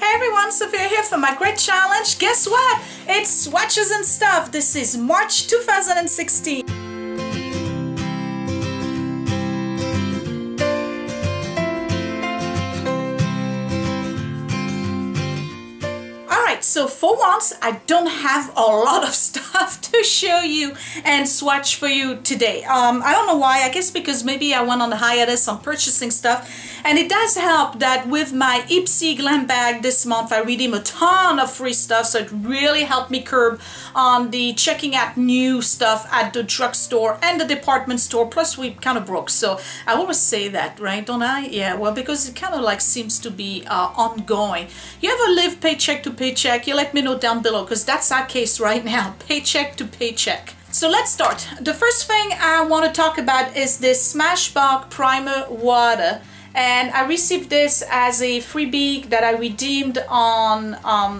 Hey everyone, Sophia here for my great challenge. Guess what? It's swatches and stuff. This is March 2016. Alright, so for once I don't have a lot of stuff to show you and swatch for you today. I don't know why, I guess because maybe I went on a hiatus on purchasing stuff. And it does help that with my Ipsy Glam Bag this month, I redeem a ton of free stuff, so it really helped me curb on the checking out new stuff at the drugstore and the department store, plus we kind of broke. So I always say that, right, don't I? Yeah, well, because it kind of like seems to be ongoing. You ever live paycheck to paycheck? You let me know down below, because that's our case right now, paycheck to paycheck. So let's start. The first thing I want to talk about is this Smashbox Primer Water. And I received this as a freebie that I redeemed on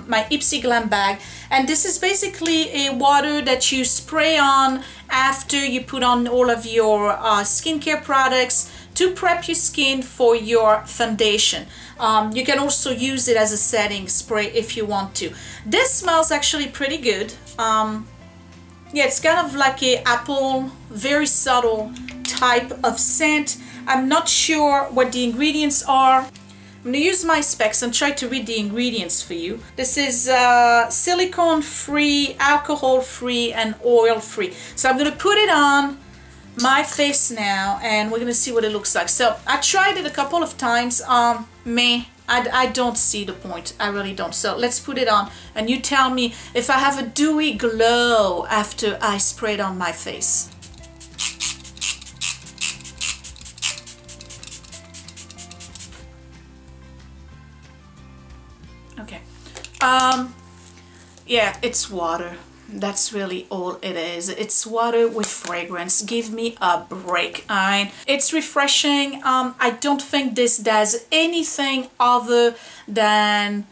my Ipsy Glam Bag. And this is basically a water that you spray on after you put on all of your skincare products to prep your skin for your foundation. You can also use it as a setting spray if you want to. This smells actually pretty good. Yeah, it's kind of like an apple, very subtle type of scent. I'm not sure what the ingredients are. I'm going to use my specs and try to read the ingredients for you. This is silicone-free, alcohol-free, and oil-free. So I'm going to put it on my face now, and we're going to see what it looks like. So I tried it a couple of times. I don't see the point. I really don't. So let's put it on, and you tell me if I have a dewy glow after I spray it on my face. Okay, yeah, it's water. That's really all it is. It's water with fragrance. Give me a break, all right? It's refreshing. I don't think this does anything other than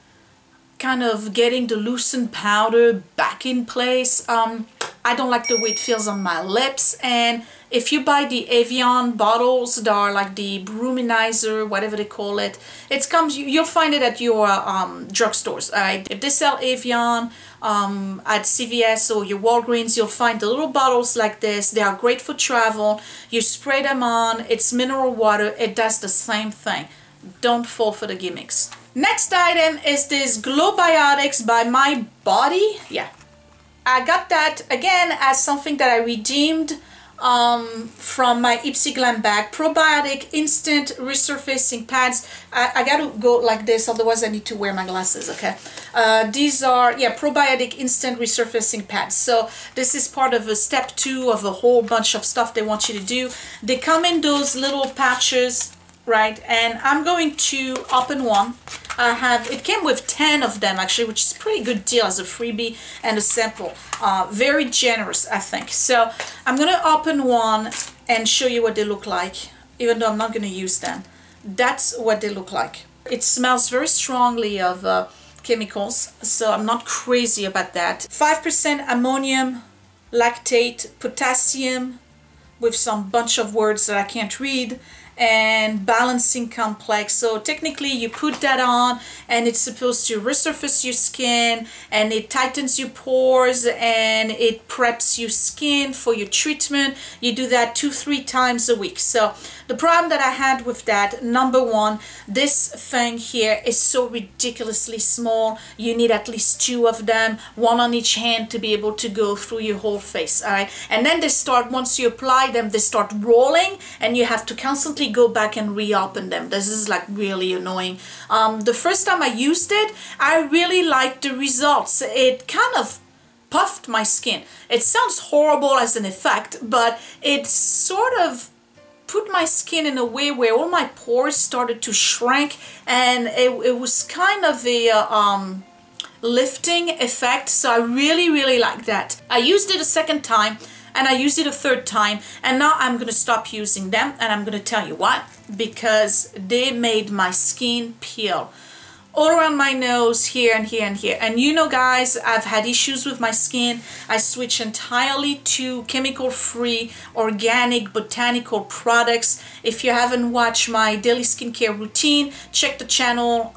kind of getting the loosened powder back in place. I don't like the way it feels on my lips, and if you buy the Evian bottles that are like the bruminizer, whatever they call it, it comes, you'll find it at your drugstores. Right? If they sell Evian at CVS or your Walgreens, you'll find the little bottles like this. They are great for travel. You spray them on. It's mineral water. It does the same thing. Don't fall for the gimmicks. Next item is this GlowBiotics by My Body. Yeah, I got that again as something that I redeemed from my Ipsy Glam Bag. Probiotic instant resurfacing pads. I gotta go like this, otherwise I need to wear my glasses, okay? These are, yeah, probiotic instant resurfacing pads. So this is part of a step 2 of a whole bunch of stuff they want you to do. They come in those little pouches, right? And I'm going to open one. I have, it came with 10 of them actually, which is a pretty good deal as a freebie and a sample. Very generous, I think. So I'm gonna open one and show you what they look like, even though I'm not gonna use them. That's what they look like. It smells very strongly of chemicals, so I'm not crazy about that. 5% ammonium, lactate, potassium, with some bunch of words that I can't read, and balancing complex. So technically you put that on and it's supposed to resurface your skin, and it tightens your pores, and it preps your skin for your treatment. You do that 2-3 times a week. So the problem that I had with that, number one, this thing here is so ridiculously small. You need at least 2 of them, 1 on each hand, to be able to go through your whole face, all right? And then they start, once you apply them, they start rolling, and you have to constantly go back and reopen them. This is like really annoying. The first time I used it, I really liked the results. It kind of puffed my skin. It sounds horrible as an effect, but it sort of put my skin in a way where all my pores started to shrink, and it was kind of a lifting effect. So I really liked that. I used it a second time, and I used it a third time, and now I'm gonna stop using them, and I'm gonna tell you why. Because they made my skin peel. all around my nose, here and here and here. And you know, guys, I've had issues with my skin. I switch entirely to chemical-free, organic, botanical products. If you haven't watched my daily skincare routine, check the channel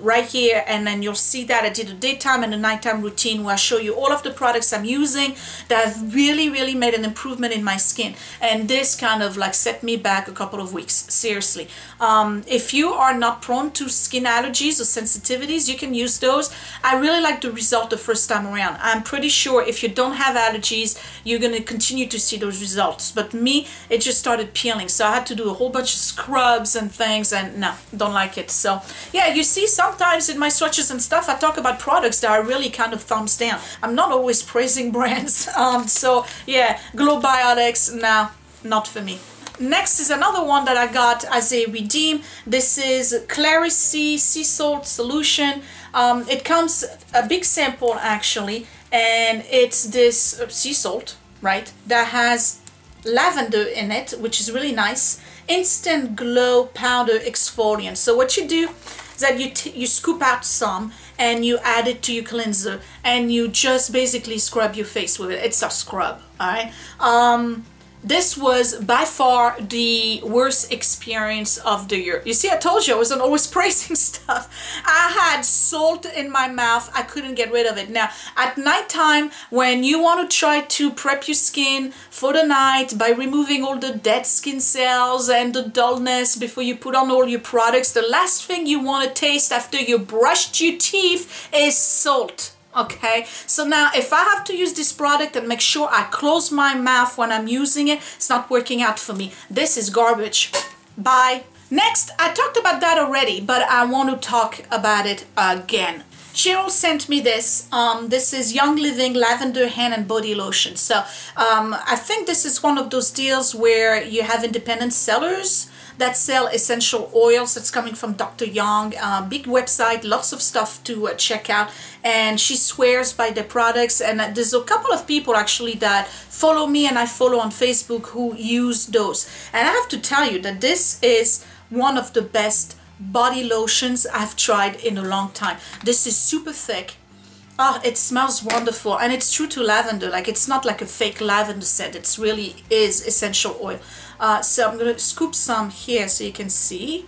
right here, and then you'll see that I did a daytime and a nighttime routine where I show you all of the products I'm using that have really made an improvement in my skin. And this kind of like set me back a couple of weeks, seriously. If you are not prone to skin allergies or sensitivities, you can use those. I really like the result the first time around. I'm pretty sure if you don't have allergies, you're going to continue to see those results. But me, it just started peeling, so I had to do a whole bunch of scrubs and things, and no, don't like it. So yeah, you see sometimes in my swatches and stuff, I talk about products that are really kind of thumbs down. I'm not always praising brands. So yeah, GlowBiotics, nah, not for me. Next is another one that I got as a redeem. This is ClariSea Sea Salt Solution. It comes a big sample actually, and it's this sea salt, right, that has lavender in it, which is really nice. Instant glow powder exfoliant. So what you do is that you scoop out some and you add it to your cleanser, and you just basically scrub your face with it. It's a scrub, all right? This was by far the worst experience of the year. You see, I told you I wasn't always praising stuff. I had salt in my mouth. I couldn't get rid of it. Now, at nighttime, when you want to try to prep your skin for the night by removing all the dead skin cells and the dullness before you put on all your products, the last thing you want to taste after you brushed your teeth is salt. Okay, so now if I have to use this product and make sure I close my mouth when I'm using it, it's not working out for me. This is garbage. Bye. Next, I talked about that already, but I want to talk about it again. Cheryl sent me this. This is Young Living Lavender Hand and Body Lotion. So I think this is one of those deals where you have independent sellers that sell essential oils. That's coming from Dr. Young, big website, lots of stuff to check out, and she swears by the products. And there's a couple of people actually that follow me and I follow on Facebook who use those, and I have to tell you that this is one of the best body lotions I've tried in a long time. This is super thick. Oh, it smells wonderful, and it's true to lavender. Like, it's not like a fake lavender scent. It really is essential oil. So I'm gonna scoop some here so you can see.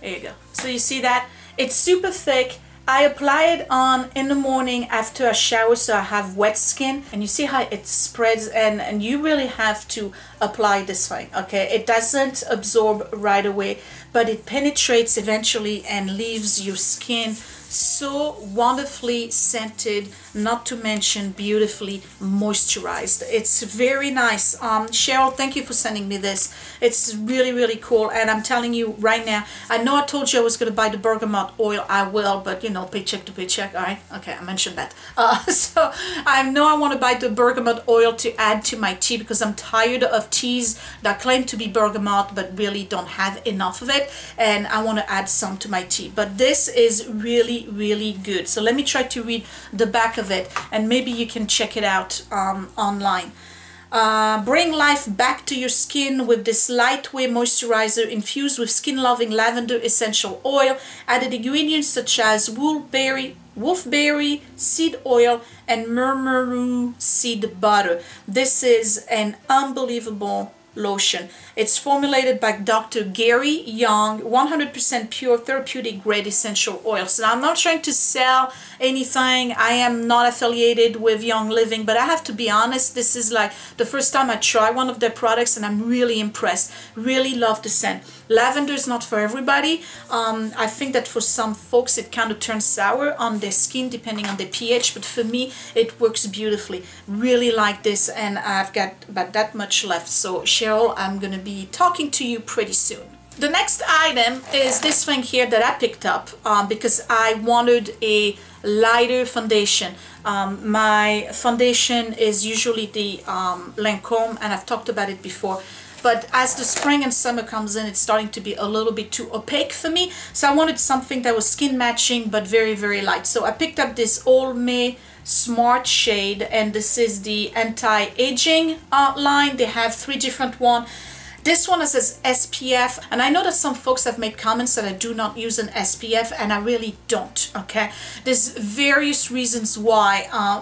There you go. So you see that? It's super thick. I apply it on in the morning after a shower, so I have wet skin, and you see how it spreads, and you really have to apply this thing, okay? It doesn't absorb right away, but it penetrates eventually and leaves your skin so wonderfully scented, not to mention beautifully moisturized. It's very nice. Cheryl, thank you for sending me this. It's really cool, and I'm telling you right now, I know I told you I was going to buy the bergamot oil. I will, but you know, paycheck to paycheck, all right? Okay, I mentioned that. So I know I want to buy the bergamot oil to add to my tea, because I'm tired of teas that claim to be bergamot but really don't have enough of it, and I want to add some to my tea. But this is really good. So let me try to read the back of it, and maybe you can check it out online. Bring life back to your skin with this lightweight moisturizer infused with skin-loving lavender essential oil. Added ingredients such as wolfberry seed oil and murmuru seed butter. This is an unbelievable lotion. It's formulated by Dr. Gary Young, 100% pure therapeutic grade essential oil. So I'm not trying to sell anything. I am not affiliated with Young Living, but I have to be honest, this is like the first time I try one of their products, and I'm really impressed. Really love the scent. Lavender is not for everybody. I think that for some folks it kind of turns sour on their skin depending on the pH, but for me it works beautifully. Really like this, and I've got about that much left. So Cheryl, I'm gonna be talking to you pretty soon. The next item is this thing here that I picked up because I wanted a lighter foundation. My foundation is usually the Lancome, and I've talked about it before. But as the spring and summer comes in, it's starting to be a little bit too opaque for me. So I wanted something that was skin matching, but very light. So I picked up this Almay Smart Shade, and this is the anti-aging line. They have 3 different ones. This one says SPF, and I know that some folks have made comments that I do not use an SPF, and I really don't, okay? There's various reasons why.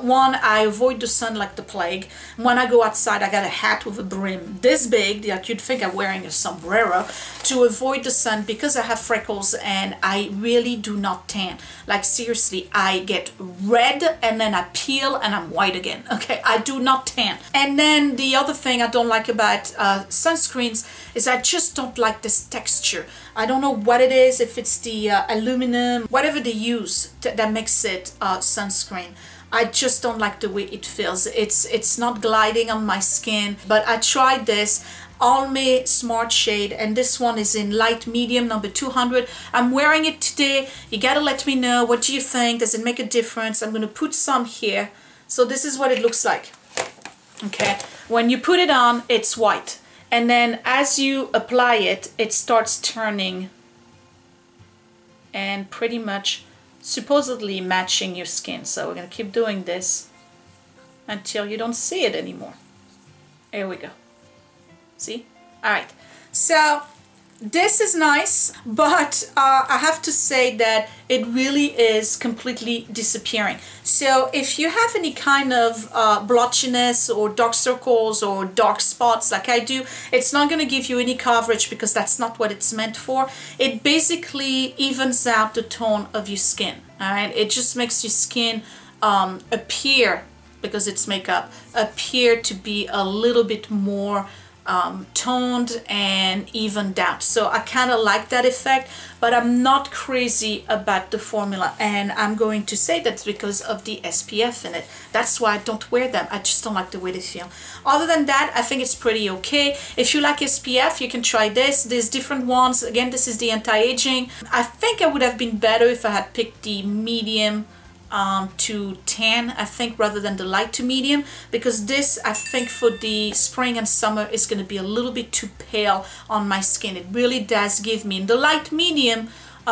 One, I avoid the sun like the plague. When I go outside, I got a hat with a brim this big that you'd think I'm wearing a sombrero to avoid the sun because I have freckles and I really do not tan. Like seriously, I get red and then I peel and I'm white again, okay? I do not tan. And then the other thing I don't like about sunscreens is I just don't like this texture. I don't know what it is, if it's the aluminum, whatever they use that makes it sunscreen. I just don't like the way it feels. It's not gliding on my skin, but I tried this Almay Smart Shade, and this one is in light medium, number 200. I'm wearing it today. You gotta let me know, what do you think? Does it make a difference? I'm gonna put some here. So this is what it looks like, okay? When you put it on, it's white. And then as you apply it, it starts turning and pretty much supposedly matching your skin. So we're gonna keep doing this until you don't see it anymore. Here we go. See? All right. So this is nice, but I have to say that it really is completely disappearing. So if you have any kind of blotchiness or dark circles or dark spots like I do, it's not going to give you any coverage because that's not what it's meant for. It basically evens out the tone of your skin. All right, it just makes your skin appear, because it's makeup, appear to be a little bit more toned and evened out. So I kind of like that effect, but I'm not crazy about the formula, and I'm going to say that's because of the SPF in it. That's why I don't wear them. I just don't like the way they feel. Other than that, I think it's pretty okay. If you like SPF, you can try this. There's different ones. Again, this is the anti-aging. I think I would have been better if I had picked the medium to tan, I think, rather than the light to medium, because this, I think, for the spring and summer is going to be a little bit too pale on my skin. It really does give me, in the light medium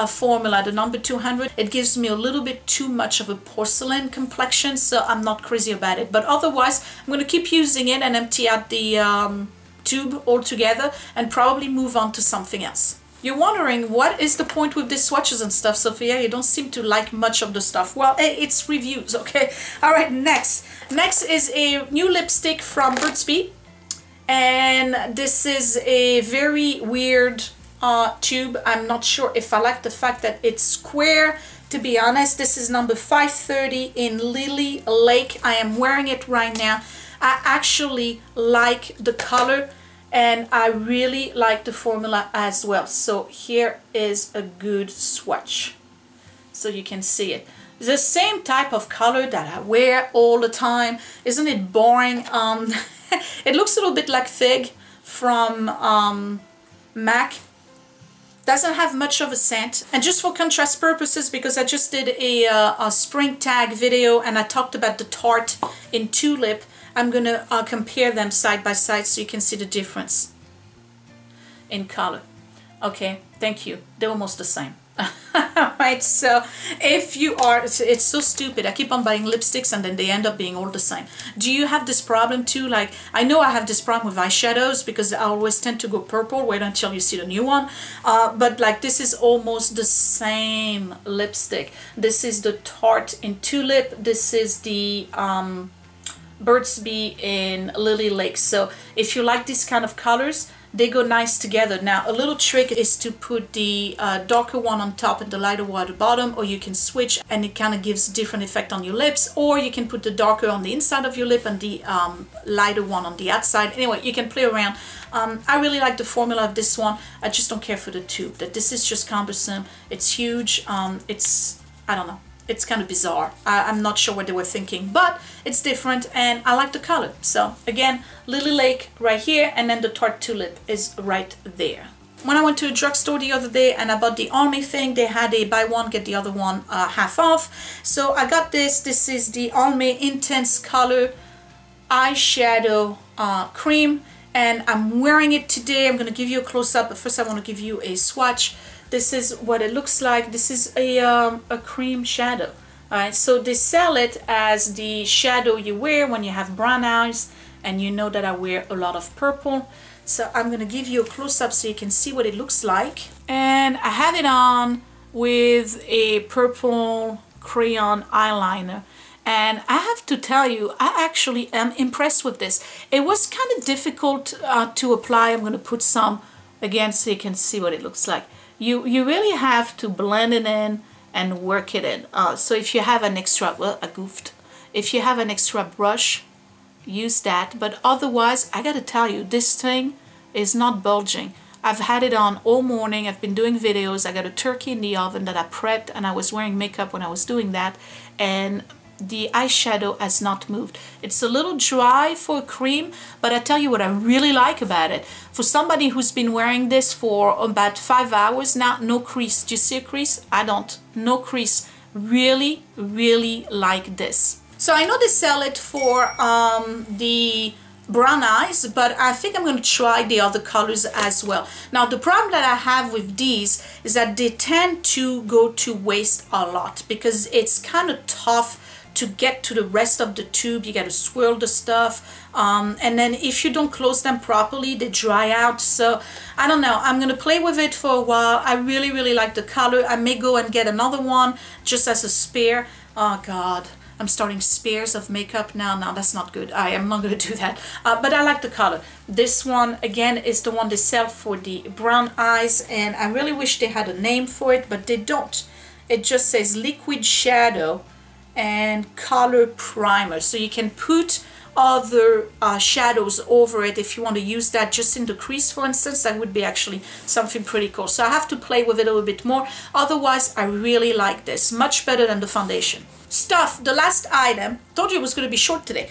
formula, the number 200, it gives me a little bit too much of a porcelain complexion, so I'm not crazy about it. But otherwise, I'm going to keep using it and empty out the tube altogether and probably move on to something else. You're wondering, what is the point with these swatches and stuff, Sophia? You don't seem to like much of the stuff. Well, it's reviews, okay? All right, next. Next is a new lipstick from Burt's Bee. And this is a very weird tube. I'm not sure if I like the fact that it's square, to be honest. This is number 530 in Lily Lake. I am wearing it right now. I actually like the color, and I really like the formula as well. So here is a good swatch, so you can see it. The same type of color that I wear all the time. Isn't it boring? It looks a little bit like Fig from MAC. Doesn't have much of a scent. And just for contrast purposes, because I just did a spring tag video and I talked about the Tarte in Tulip, I'm going to compare them side by side so you can see the difference in color. Okay, thank you. They're almost the same. Right, so if you are, it's so stupid. I keep on buying lipsticks and then they end up being all the same. Do you have this problem too? Like, I know I have this problem with eyeshadows because I always tend to go purple. Wait until you see the new one. But like, this is almost the same lipstick. This is the Tarte in Tulip. This is the Burt's Bee in Lily Lake. So if you like these kind of colors, they go nice together. Now, a little trick is to put the darker one on top and the lighter one at the bottom, or you can switch and it kind of gives different effect on your lips, or you can put the darker on the inside of your lip and the lighter one on the outside. Anyway, you can play around. I really like the formula of this one. I just don't care for the tube. That this is just cumbersome. It's huge. It's, I don't know. It's kind of bizarre. I'm not sure what they were thinking, but it's different and I like the color. So again, Lily Lake right here, and then the Tarte Tulip is right there. When I went to a drugstore the other day and I bought the Almay thing, they had a buy one, get the other one half off. So I got this. This is the Almay Intense Color Eyeshadow Cream, and I'm wearing it today. I'm going to give you a close-up, but first I want to give you a swatch. This is what it looks like. This is a cream shadow. All right, so they sell it as the shadow you wear when you have brown eyes, and you know that I wear a lot of purple. So I'm gonna give you a close-up so you can see what it looks like. And I have it on with a purple crayon eyeliner. And I have to tell you, I actually am impressed with this. It was kind of difficult to apply. I'm gonna put some again so you can see what it looks like. You really have to blend it in and work it in. So if you have an extra, well, I goofed. If you have an extra brush, use that. But otherwise, I gotta tell you, this thing is not bulging. I've had it on all morning. I've been doing videos. I got a turkey in the oven that I prepped, and I was wearing makeup when I was doing that. And the eyeshadow has not moved. It's a little dry for a cream, but I tell you what I really like about it. For somebody who's been wearing this for about 5 hours now, no crease. Do you see a crease? I don't. No crease. Really, really like this. So I know they sell it for the brown eyes, but I think I'm going to try the other colors as well. Now, the problem that I have with these is that they tend to go to waste a lot because it's kind of tough to get to the rest of the tube. You got to swirl the stuff, and then if you don't close them properly, they dry out. So I don't know, I'm gonna play with it for a while. I really like the color. I may go and get another one just as a spare. Oh god, I'm starting spares of makeup now. Now that's not good. I am not gonna do that, but I like the color. This one again is the one they sell for the brown eyes, and I really wish they had a name for it, but they don't. It just says liquid shadow and color primer, so you can put other shadows over it if you want to use that just in the crease, for instance. That would be actually something pretty cool. So I have to play with it a little bit more. Otherwise, I really like this, much better than the foundation stuff. The last item, told you it was going to be short today.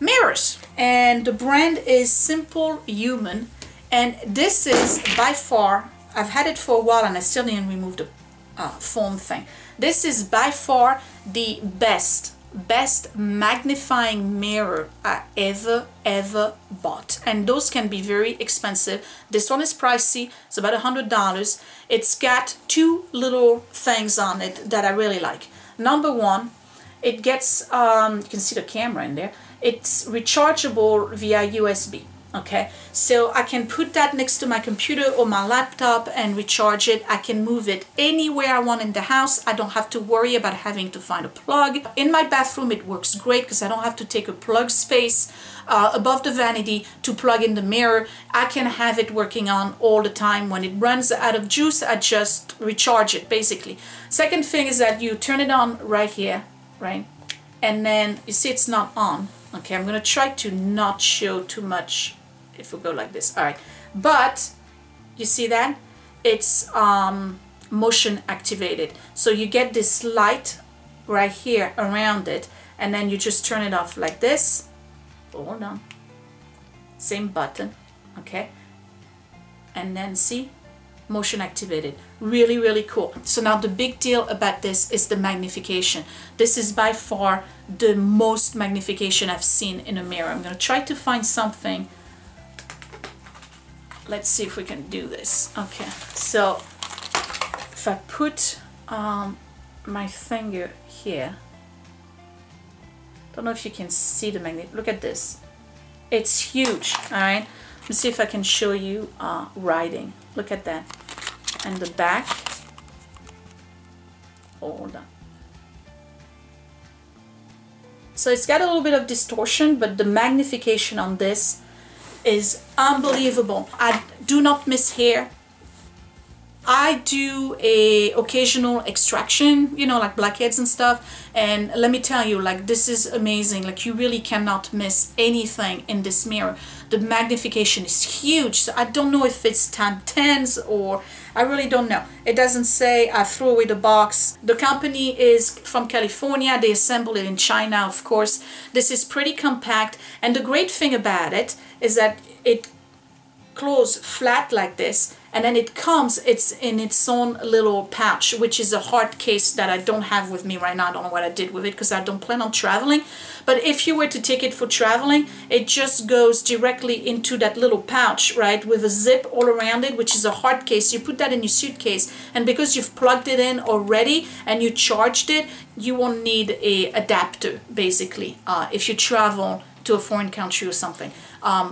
Mirrors, and the brand is Simple Human, and this is by far, I've had it for a while and I still didn't remove the foam thing. This is by far the best magnifying mirror I ever bought, and those can be very expensive. This one is pricey. It's about $100. It's got two little things on it that I really like. Number one, it gets you can see the camera in there. It's rechargeable via USB. Okay, so I can put that next to my computer or my laptop and recharge it. I can move it anywhere I want in the house. I don't have to worry about having to find a plug. In my bathroom, it works great because I don't have to take a plug space above the vanity to plug in the mirror. I can have it working on all the time. When it runs out of juice, I just recharge it, basically. Second thing is that you turn it on right here, right? And then you see it's not on. Okay, I'm going to try to not show too much. If we go like this, all right, but you see that it's motion activated, so you get this light right here around it, and then you just turn it off like this. Hold on, same button, okay, and then see, motion activated. Really cool. So now the big deal about this is the magnification. This is by far the most magnification I've seen in a mirror. I'm going to try to find something. Let's see if we can do this. Okay, so if I put my finger here, don't know if you can see the magnet. Look at this. It's huge, all right? Let's see if I can show you writing. Look at that. And the back. Hold on. So it's got a little bit of distortion, but the magnification on this is unbelievable. I do not miss hair. I do a occasional extraction, you know, like blackheads and stuff, and let me tell you, like, this is amazing. Like, you really cannot miss anything in this mirror. The magnification is huge. So I don't know if it's times 10s or I really don't know. It doesn't say. I threw away the box. The company is from California. They assemble it in China, of course. This is pretty compact, and the great thing about it is that it close flat like this, and then it comes, it's in its own little pouch, which is a hard case that I don't have with me right now. I don't know what I did with it because I don't plan on traveling, but if you were to take it for traveling, it just goes directly into that little pouch, right, with a zip all around it, which is a hard case. You put that in your suitcase, and because you've plugged it in already and you charged it, you won't need a adapter, basically, if you travel to a foreign country or something.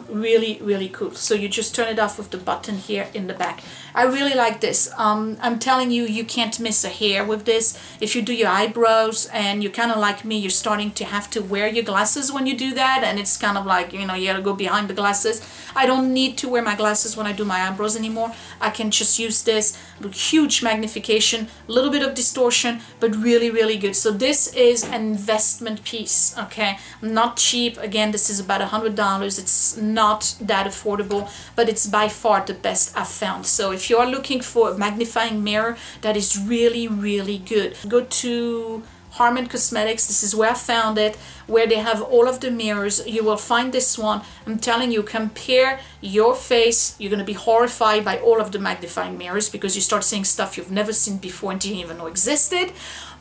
Really, really cool. So you just turn it off with the button here in the back. I really like this. I'm telling you, you can't miss a hair with this. If you do your eyebrows and you're kind of like me, you're starting to have to wear your glasses when you do that, and it's kind of like, you know, you gotta go behind the glasses. I don't need to wear my glasses when I do my eyebrows anymore. I can just use this with huge magnification, a little bit of distortion, but really, really good. So this is an investment piece, okay? Not cheap. Again, this is about $100. It's not that affordable, but it's by far the best I've found. So if you're looking for a magnifying mirror that is really, really good, go to Harman Cosmetics. This is where I found it, where they have all of the mirrors. You will find this one. I'm telling you, compare your face. You're gonna be horrified by all of the magnifying mirrors, because you start seeing stuff you've never seen before and didn't even know existed.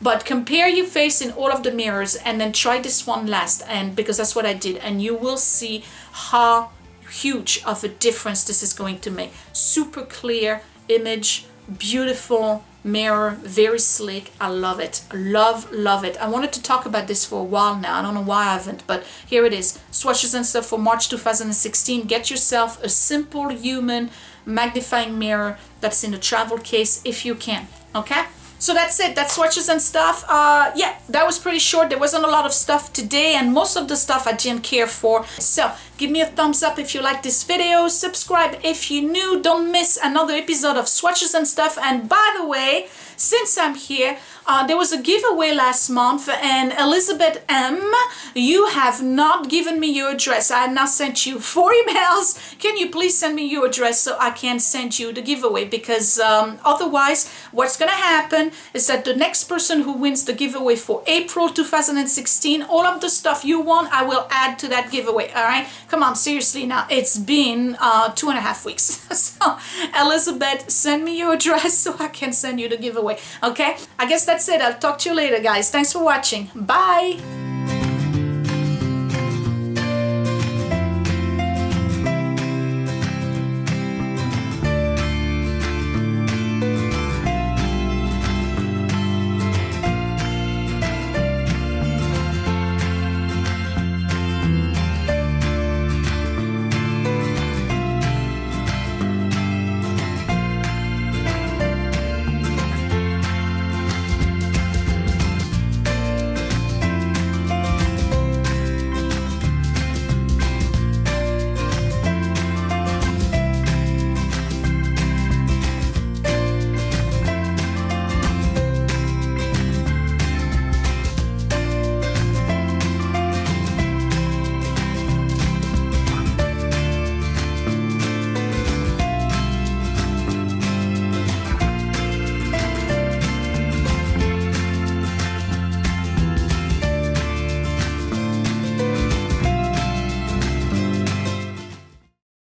But compare your face in all of the mirrors and then try this one last, and because that's what I did, and you will see how huge of a difference this is going to make. Super clear image, beautiful mirror, very slick. I love it. Love, love it. I wanted to talk about this for a while now. I don't know why I haven't, but here it is. Swatches and stuff for March 2016. Get yourself a Simple Human magnifying mirror that's in a travel case if you can, okay? So that's it. That's swatches and stuff. Yeah, that was pretty short. There wasn't a lot of stuff today, and most of the stuff I didn't care for. So give me a thumbs up if you like this video. Subscribe if you're new. Don't miss another episode of Swatches and Stuff. And by the way, since I'm here, there was a giveaway last month, and Elizabeth M, you have not given me your address. I have now sent you 4 emails. Can you please send me your address so I can send you the giveaway? Because otherwise, what's going to happen is that the next person who wins the giveaway for April 2016, all of the stuff you want, I will add to that giveaway. All right? Come on, seriously now. It's been 2.5 weeks. So, Elizabeth, send me your address so I can send you the giveaway. Okay? I guess that's it. I'll talk to you later, guys. Thanks for watching. Bye.